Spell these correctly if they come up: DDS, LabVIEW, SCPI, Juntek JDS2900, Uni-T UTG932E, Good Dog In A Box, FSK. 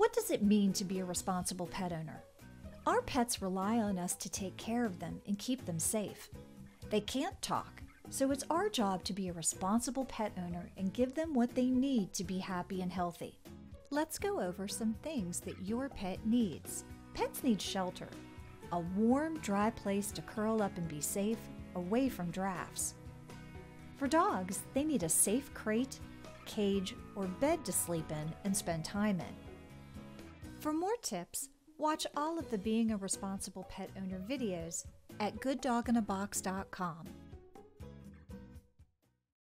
What does it mean to be a responsible pet owner? Our pets rely on us to take care of them and keep them safe. They can't talk, so it's our job to be a responsible pet owner and give them what they need to be happy and healthy. Let's go over some things that your pet needs. Pets need shelter, a warm, dry place to curl up and be safe, away from drafts. For dogs, they need a safe crate, cage, or bed to sleep in and spend time in. For more tips, watch all of the Being a Responsible Pet Owner videos at gooddoginabox.com.